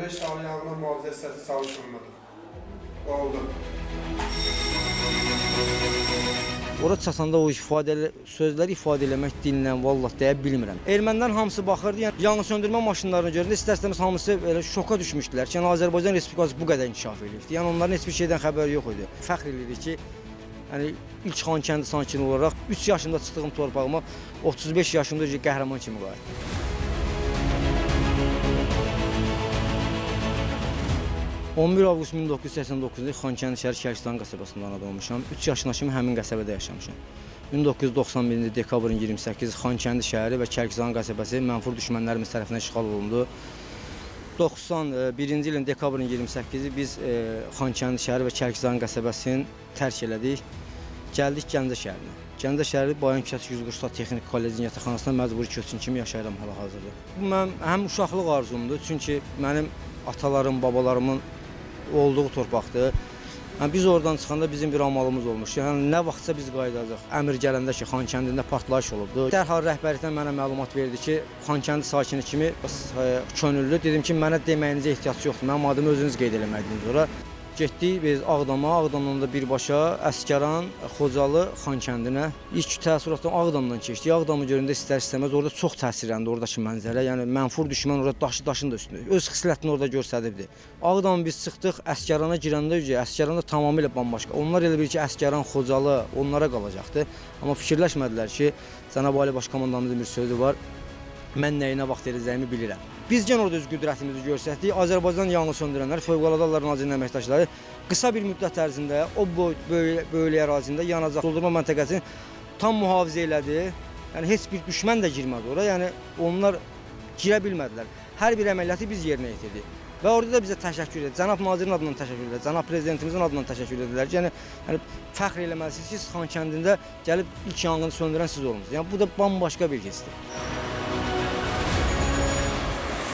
25 tane yanğına mühafizə hissəsi çalışılmadı. Oldu. Ora çatanda o sözləri ifadə eləmək dinlə, vallah deyə bilmirəm. Ermənlər hamısı baxırdı, yəni yanğın söndürmə maşınlarını görəndə istər-istəməz hamısı elə şoka düşmüşdülər ki, yəni Azərbaycan Respublikası bu qədər inkişaf eləyibdi. Yəni onların heç bir şeydən xəbəri yox idi. Fəxr eləyirik ki, yəni ilk Xankəndi sakini olaraq 3 yaşımda çıxdığım torpağıma 35 yaşımda qəhrəman kimi qayıtdım. 11 avqust 1989-da Xankəndi şəhər Çərkizxan qəsəbəsində doğulmuşam. 3 yaşına kimi həmin qəsəbədə yaşamışam. 1991-ci dekabrın 28-i Xankəndi şəhəri və Çərkizxan qəsəbəsi mənfur düşmənlərimiz tərəfindən işğal olundu. 91-ci ilin dekabrın 28-i biz Xankəndi şəhəri və Çərkizxan qəsəbəsini tərk elədik. Gəldik Gəncə şəhərinə. Gəncə şəhəri Bayon Kəsığuz Qsat Texniki Kollecinin yataqxanasında məcburi köçkün kimi yaşayıram hal-hazırda. Bu mənim həm uşaqlıq arzumdur, çünki mənim atalarım, babalarımın olduğu torpaqdır. Yəni, biz oradan çıxanda bizim bir amalımız olmuş. Yəni, nə vaxtsa biz qayıdacaq. Əmir gələndə ki, Xankəndində partlayış olubdu. Dərhal rəhbərlikdən mənə məlumat verdi ki, Xankəndi sakini kimi könüllü. Dedim ki, mənə deməyinizə ehtiyac yoxdur. Mənim adımı özünüz qeyd eləmədiniz ora. Getdik biz Ağdama, Ağdamdan da birbaşa Əskəran, Xocalı, Xankəndinə. İlk təəssüratdan Ağdamdan keçdik. Ağdamı görəndə istər-istəməz orada çox təsirləndi oradakı mənzərə. Yəni mənfur düşmən orada daşın da üstündə. Öz xislətini orada göstəribdi. Ağdamı biz çıxdıq, Əskərana girəndə Əskəran da tamamilə bambaşqa. Onlar elə bilir ki, Əskəran, Xocalı onlara qalacaqdı. Amma fikirləşmədilər ki, Cənab Ali Başkomandanımızın bir sözü var. Mən nəyinə vaxt edəcəyimi bilirəm. Biz gen orada öz qüdrətimizi göstərdik. Azərbaycan yanğın söndürənlər, Fövqəladə Hallar Nazirliyinin əməkdaşları qısa bir müddət ərzində o böyük ərazində yanacaq doldurma məntəqəsini tam mühafizə elədi. Yəni heç bir düşmən də girmədi ora. Yəni onlar girə bilmədilər. Hər bir əməliyyatı biz yerinə yetirdik. Və orada da bizə təşəkkür edir. Cənab Nazirin adından təşəkkür edir. Cənab Prezidentimizin adından təşəkkür edirlər. Yəni fəxr eləməlisiniz ki, Xankəndində gəlib ilk yanğını söndürən siz olmusunuz. Yəni bu da bambaşqa bir hissdir.